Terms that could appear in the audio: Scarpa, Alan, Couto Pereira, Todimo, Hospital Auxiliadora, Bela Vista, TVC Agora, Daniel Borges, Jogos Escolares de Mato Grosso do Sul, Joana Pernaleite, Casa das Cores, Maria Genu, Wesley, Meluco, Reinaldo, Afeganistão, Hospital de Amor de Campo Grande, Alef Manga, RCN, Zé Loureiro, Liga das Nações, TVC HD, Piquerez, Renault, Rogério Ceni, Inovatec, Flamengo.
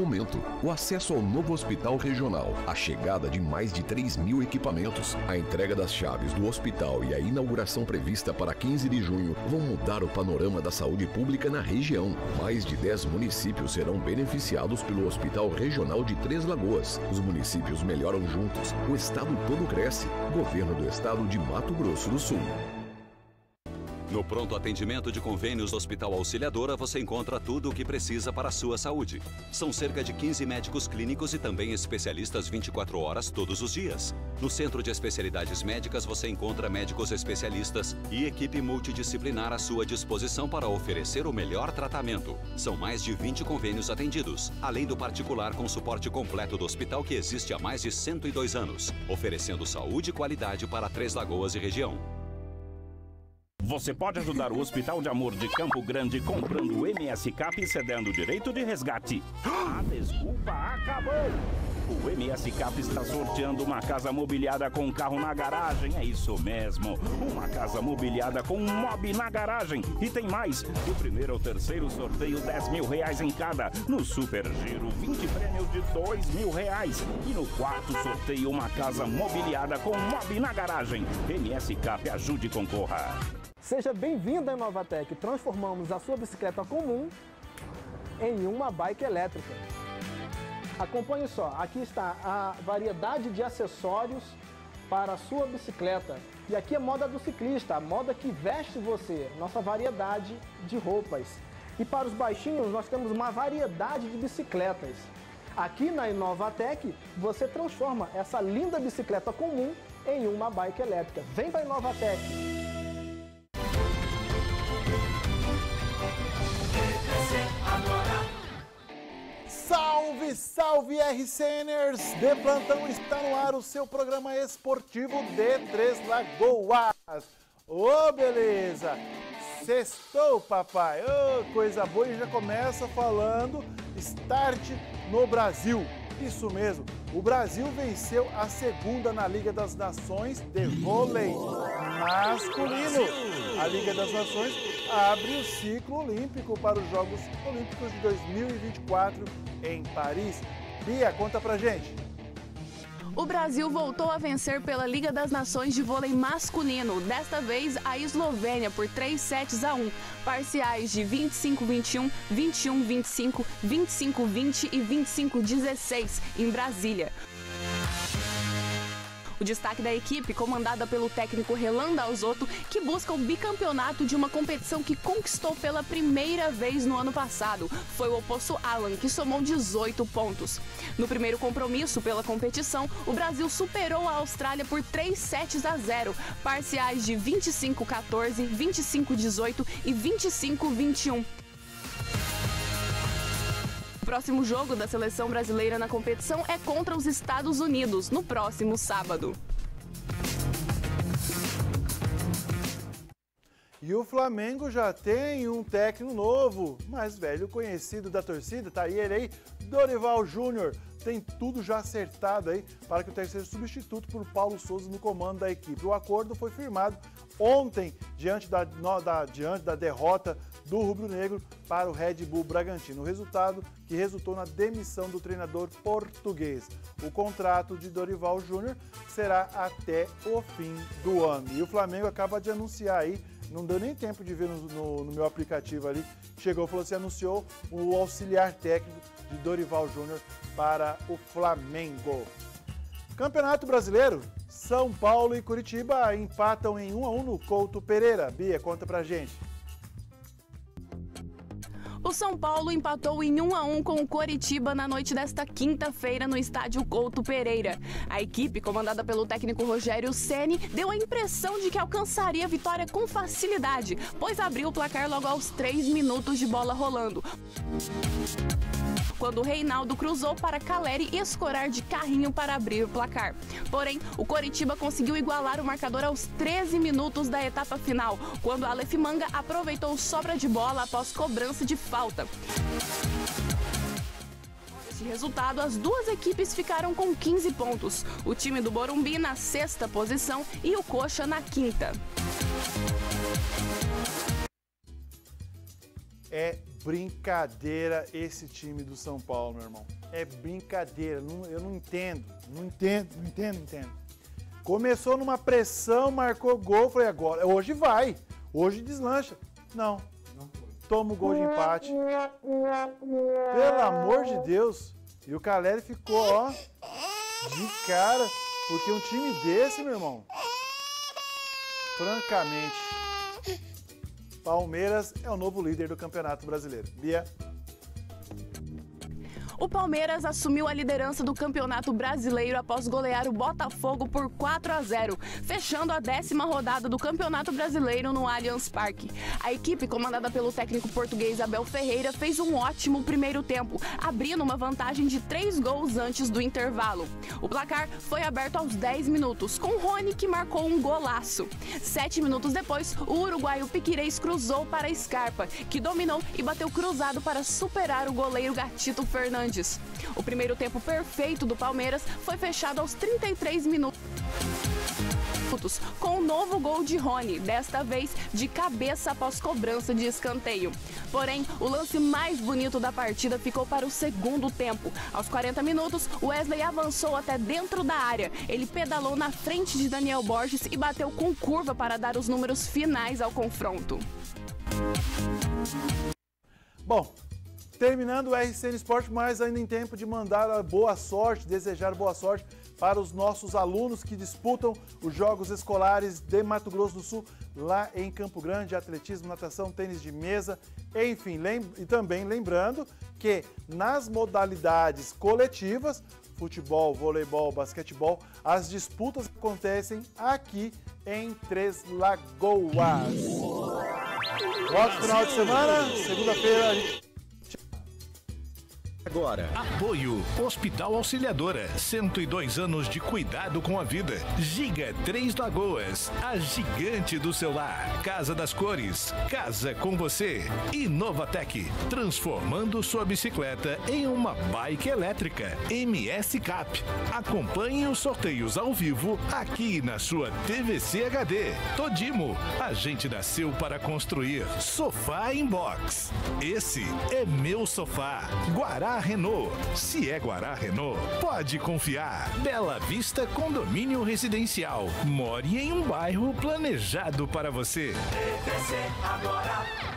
momento. O acesso ao novo hospital regional, a chegada de mais de 3.000 equipamentos, a entrega das chaves do hospital e a inauguração prevista para 15 de junho vão mudar o panorama da saúde pública na região. Mais de 10 municípios serão beneficiados pelo Hospital Regional de Três Lagoas. Os municípios melhoram juntos. O estado todo cresce. Governo do Estado de Mato Grosso do Sul. No pronto atendimento de convênios do Hospital Auxiliadora, você encontra tudo o que precisa para a sua saúde. São cerca de 15 médicos clínicos e também especialistas 24 horas todos os dias. No Centro de Especialidades Médicas, você encontra médicos especialistas e equipe multidisciplinar à sua disposição para oferecer o melhor tratamento. São mais de 20 convênios atendidos, além do particular com suporte completo do hospital que existe há mais de 102 anos, oferecendo saúde e qualidade para Três Lagoas e região. Você pode ajudar o Hospital de Amor de Campo Grande comprando o MS Cap e cedendo o direito de resgate. A desculpa acabou! O MS Cap está sorteando uma casa mobiliada com um carro na garagem. É isso mesmo, uma casa mobiliada com um mob na garagem. E tem mais, do primeiro ao terceiro sorteio, 10 mil reais em cada. No Super Giro, 20 prêmios de 2 mil reais. E no quarto sorteio, uma casa mobiliada com um mob na garagem. MS Cap, ajude e concorra. Seja bem-vindo à Inovatec. Transformamos a sua bicicleta comum em uma bike elétrica. Acompanhe só, aqui está a variedade de acessórios para a sua bicicleta. E aqui a moda do ciclista, a moda que veste você, nossa variedade de roupas. E para os baixinhos nós temos uma variedade de bicicletas. Aqui na Inovatec você transforma essa linda bicicleta comum em uma bike elétrica. Vem para a Inovatec! Salve, salve RCNers! De plantão está no ar o seu programa esportivo de Três Lagoas. Ô, beleza! Sextou, papai! Ô, coisa boa! E já começa falando start no Brasil. Isso mesmo, o Brasil venceu a segunda na Liga das Nações de vôlei masculino. A Liga das Nações abre o ciclo olímpico para os Jogos Olímpicos de 2024 em Paris. Bia, conta pra gente. O Brasil voltou a vencer pela Liga das Nações de vôlei masculino, desta vez a Eslovênia por 3-7-1, parciais de 25-21, 21-25, 25-20 e 25-16 em Brasília. O destaque da equipe, comandada pelo técnico Rolando Alzotto, que busca o bicampeonato de uma competição que conquistou pela primeira vez no ano passado, foi o oposto Alan, que somou 18 pontos. No primeiro compromisso pela competição, o Brasil superou a Austrália por 3-7-0, parciais de 25-14, 25-18 e 25-21. O próximo jogo da seleção brasileira na competição é contra os Estados Unidos, no próximo sábado. E o Flamengo já tem um técnico novo, mais velho conhecido da torcida, tá aí ele aí, Dorival Júnior. Tem tudo já acertado aí para que o técnico seja substituto por Paulo Sousa no comando da equipe. O acordo foi firmado ontem, diante da derrota do rubro-negro para o Red Bull Bragantino. O resultado que resultou na demissão do treinador português. O contrato de Dorival Júnior será até o fim do ano. E o Flamengo acaba de anunciar aí, não deu nem tempo de ver no meu aplicativo ali, chegou e falou assim, anunciou o auxiliar técnico de Dorival Júnior para o Flamengo. Campeonato Brasileiro, São Paulo e Curitiba empatam em 1-1 no Couto Pereira. Bia, conta pra gente. O São Paulo empatou em 1-1 com o Coritiba na noite desta quinta-feira no estádio Couto Pereira. A equipe, comandada pelo técnico Rogério Ceni, deu a impressão de que alcançaria a vitória com facilidade, pois abriu o placar logo aos 3 minutos de bola rolando, quando o Reinaldo cruzou para Caleri escorar de carrinho para abrir o placar. Porém, o Coritiba conseguiu igualar o marcador aos 13 minutos da etapa final, quando Alef Manga aproveitou sobra de bola após cobrança de falta. Esse resultado, as duas equipes ficaram com 15 pontos, o time do Borumbi na sexta posição e o Coxa na quinta. É Brincadeira esse time do São Paulo, meu irmão. É brincadeira, eu não entendo, não entendo. Começou numa pressão, marcou gol, falei, agora, hoje vai, hoje deslancha. Não, toma o gol de empate. Pelo amor de Deus. E o Caleri ficou, ó, de cara, porque um time desse, meu irmão, francamente... Palmeiras é o novo líder do Campeonato Brasileiro. Bia? O Palmeiras assumiu a liderança do Campeonato Brasileiro após golear o Botafogo por 4-0, fechando a 10ª rodada do Campeonato Brasileiro no Allianz Parque. A equipe, comandada pelo técnico português Abel Ferreira, fez um ótimo primeiro tempo, abrindo uma vantagem de 3 gols antes do intervalo. O placar foi aberto aos 10 minutos, com Rony, que marcou um golaço. 7 minutos depois, o uruguaio Piquerez cruzou para Scarpa, que dominou e bateu cruzado para superar o goleiro Gatito Fernandes. O primeiro tempo perfeito do Palmeiras foi fechado aos 33 minutos com um novo gol de Rony, desta vez de cabeça após cobrança de escanteio. Porém, o lance mais bonito da partida ficou para o segundo tempo. Aos 40 minutos, Wesley avançou até dentro da área. Ele pedalou na frente de Daniel Borges e bateu com curva para dar os números finais ao confronto. Bom... Terminando o RCN Esporte, mas ainda em tempo de mandar a boa sorte, desejar boa sorte para os nossos alunos que disputam os Jogos Escolares de Mato Grosso do Sul, lá em Campo Grande, atletismo, natação, tênis de mesa, enfim. E também lembrando que nas modalidades coletivas, futebol, voleibol, basquetebol, as disputas acontecem aqui em Três Lagoas. Ótimo final de semana, segunda-feira a gente... Agora, apoio Hospital Auxiliadora, 102 anos de cuidado com a vida. Giga Três Lagoas, a gigante do seu lar. Casa das Cores, casa com você. Inovatec, transformando sua bicicleta em uma bike elétrica. MS Cap, acompanhe os sorteios ao vivo aqui na sua TVC HD. Todimo, a gente nasceu para construir. Sofá Inbox, esse é meu sofá. Guará Renault. Se é Guará Renault, pode confiar. Bela Vista Condomínio Residencial. More em um bairro planejado para você. TVC agora.